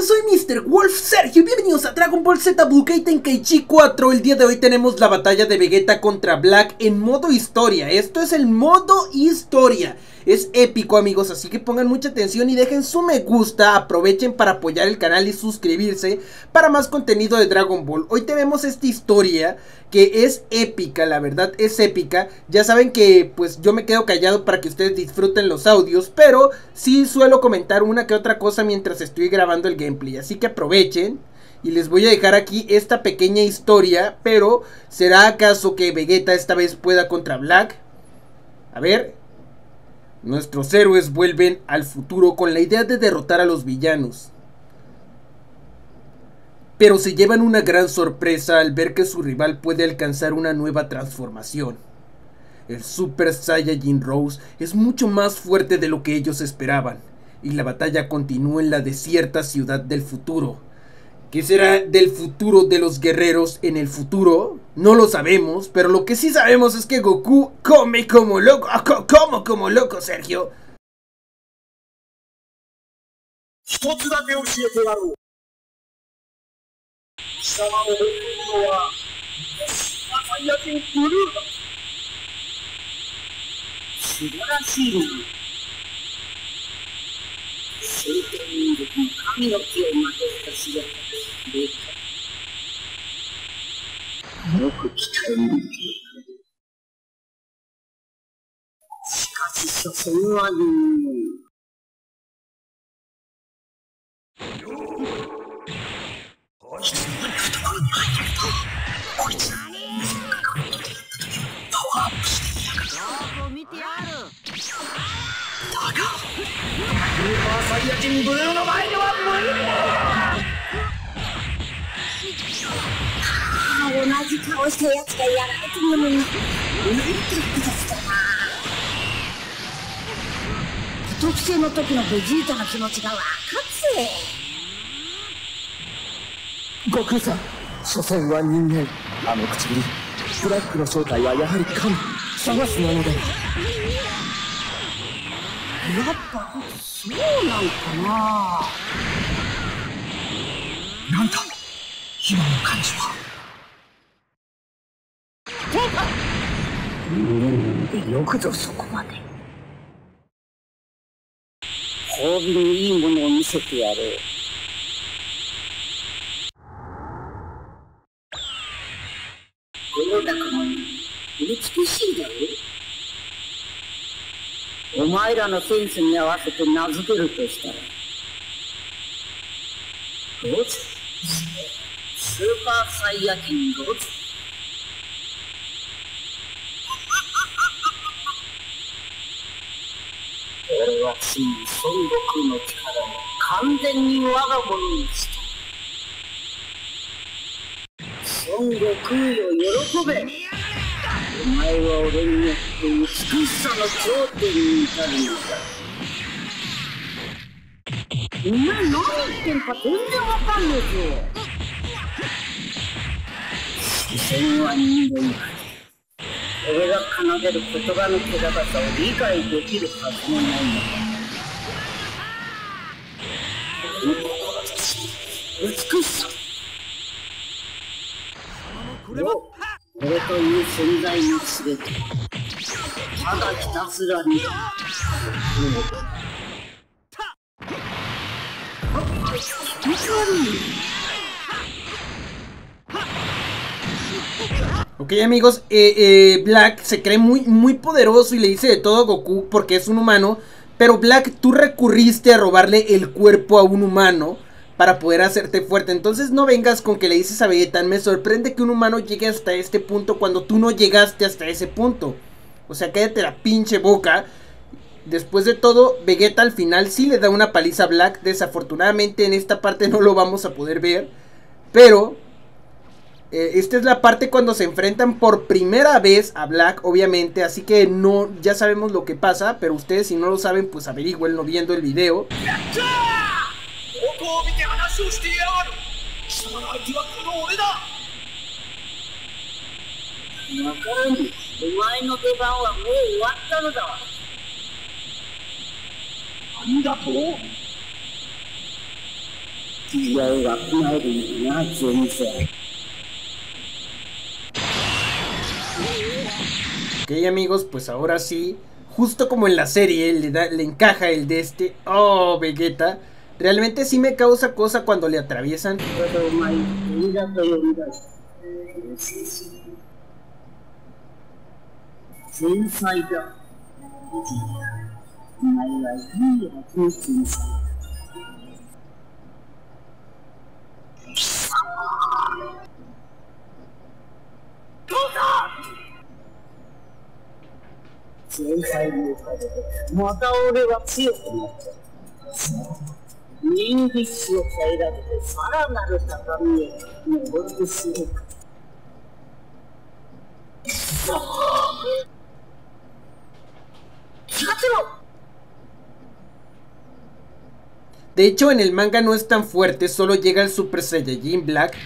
Hola, soy Mr. Wolf Sergio y bienvenidos a Dragon Ball Z Budokai Tenkaichi 4. El día de hoy tenemos la batalla de Vegeta contra Black en modo historia. Esto es el modo historia. Es épico, amigos, así que pongan mucha atención y dejen su me gusta. Aprovechen para apoyar el canal y suscribirse para más contenido de Dragon Ball. Hoy tenemos esta historia que es épica, la verdad es épica. Ya saben que pues yo me quedo callado para que ustedes disfruten los audios, pero sí suelo comentar una que otra cosa mientras estoy grabando el gameplay, así que aprovechen. Y les voy a dejar aquí esta pequeña historia, pero ¿será acaso que Vegeta esta vez pueda contra Black? A ver. Nuestros héroes vuelven al futuro con la idea de derrotar a los villanos, pero se llevan una gran sorpresa al ver que su rival puede alcanzar una nueva transformación. El Super Saiyajin Rose es mucho más fuerte de lo que ellos esperaban, y la batalla continúa en la desierta ciudad del futuro. ¿Qué será del futuro de los guerreros en el futuro? No lo sabemos, pero lo que sí sabemos es que Goku come como loco. ¡Como como loco, Sergio! Super Saiyajin Rose. Ok, amigos, Black se cree muy poderoso y le dice de todo a Goku porque es un humano. Pero Black, tú recurriste a robarle el cuerpo a un humano para poder hacerte fuerte. Entonces no vengas con que le dices a Vegeta: me sorprende que un humano llegue hasta este punto cuando tú no llegaste hasta ese punto. O sea, cállate la pinche boca. Después de todo, Vegeta al final sí le da una paliza a Black. Desafortunadamente en esta parte no lo vamos a poder ver, pero esta es la parte cuando se enfrentan por primera vez a Black, obviamente. Así que no, ya sabemos lo que pasa, pero ustedes si no lo saben, pues averígüenlo viendo el video. Ok, amigos, pues ahora sí, justo como en la serie le encaja el de este. Oh, Vegeta. Realmente sí me causa cosa cuando le atraviesan. De hecho, en el manga no es tan fuerte, solo llega el Super Saiyajin Black.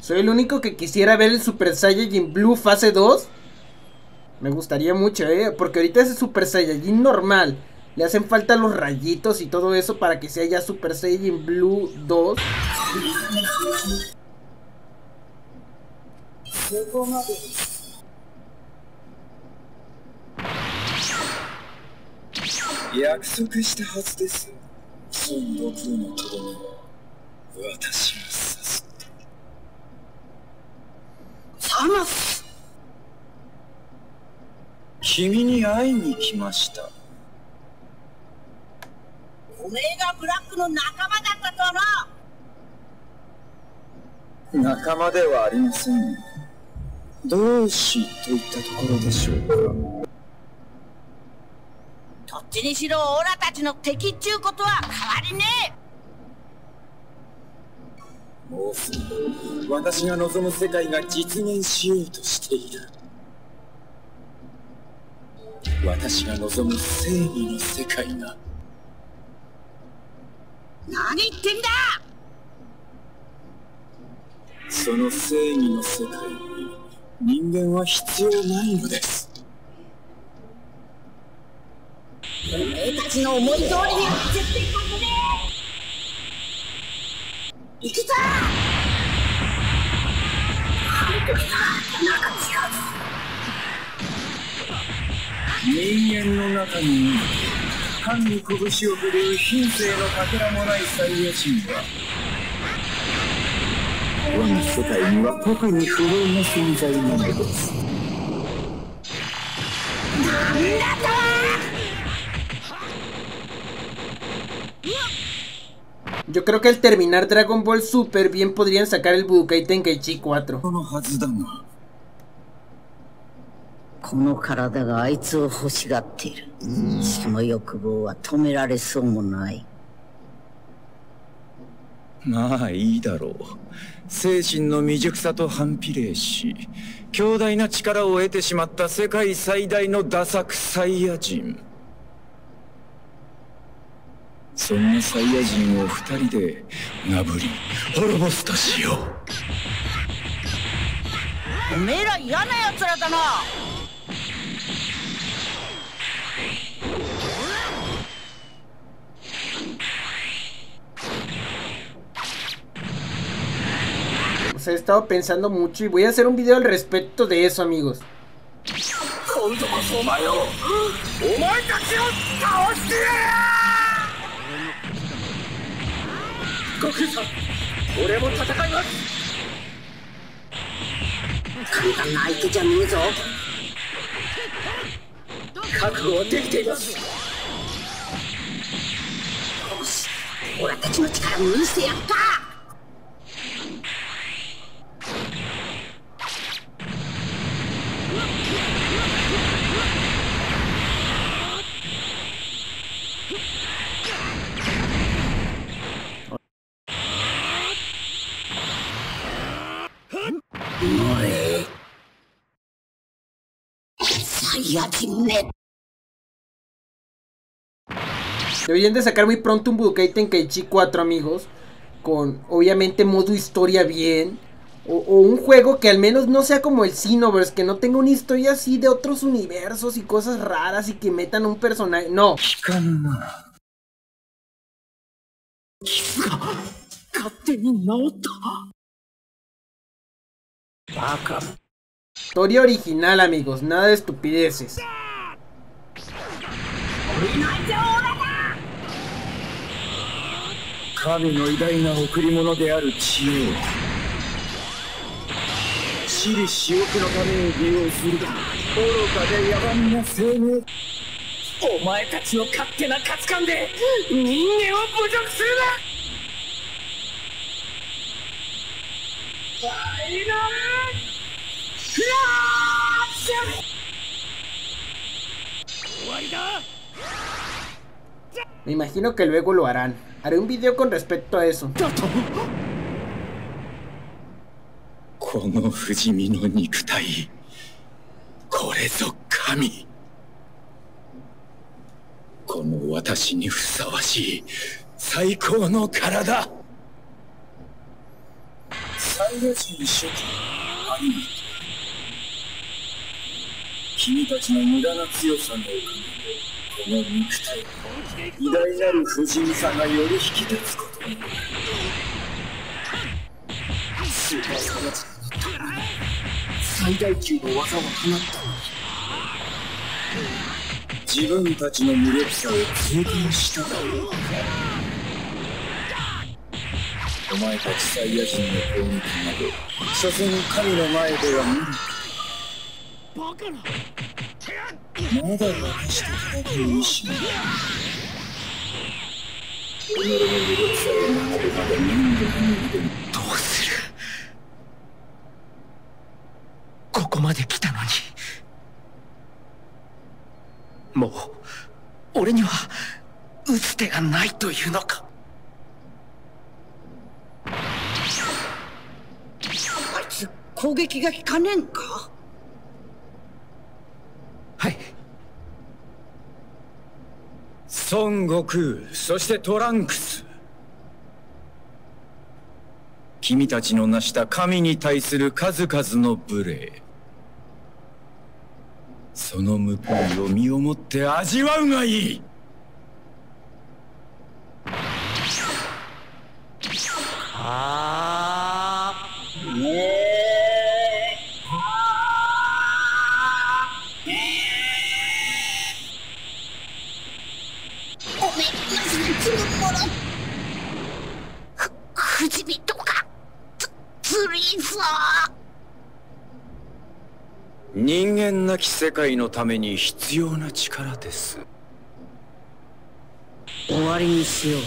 Soy el único que quisiera ver el Super Saiyajin Blue fase 2. Me gustaría mucho, porque ahorita es el Super Saiyajin normal. Le hacen falta los rayitos y todo eso para que sea ya Super Saiyajin Blue 2. Yo creo que al terminar Dragon Ball Super bien podrían sacar el Budokai Tenkaichi 4. He estado pensando mucho y voy a hacer un video al respecto de eso, amigos. Saiyajin. Deberían de sacar muy pronto un Budokai Tenkaichi 4, amigos. Con, obviamente, modo historia bien. O un juego que al menos no sea como el Xenoverse, que no tenga una historia así de otros universos y cosas raras y que metan un personaje. No. Historia original, amigos, nada de estupideces. Me imagino que luego lo harán. Haré un video con respecto a eso. Son Goku, そしてトランクス。君たちの成した神に対する数々の無礼。その報いを身をもって味わうがいい。人間なき世界のために必要な力です。終わりにしよう。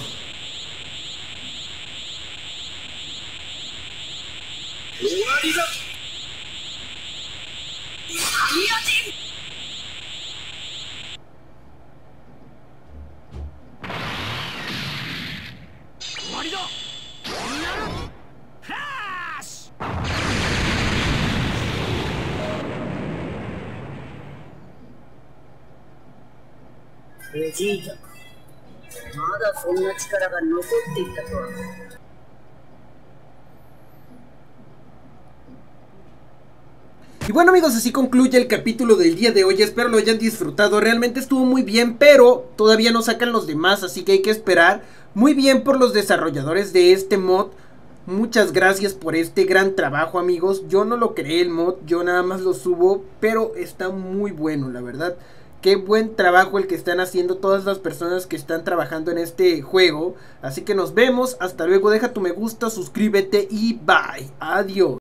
終わりだ。サイヤ人。終わりだ。フラッシュ。 Vegeta, y bueno, amigos, así concluye el capítulo del día de hoy. Espero lo hayan disfrutado. Realmente estuvo muy bien, pero todavía no sacan los demás, así que hay que esperar. Muy bien por los desarrolladores de este mod. Muchas gracias por este gran trabajo, amigos. Yo no lo creé el mod, yo nada más lo subo, pero está muy bueno, la verdad. Qué buen trabajo el que están haciendo todas las personas que están trabajando en este juego. Así que nos vemos. Hasta luego. Deja tu me gusta, suscríbete y bye. Adiós.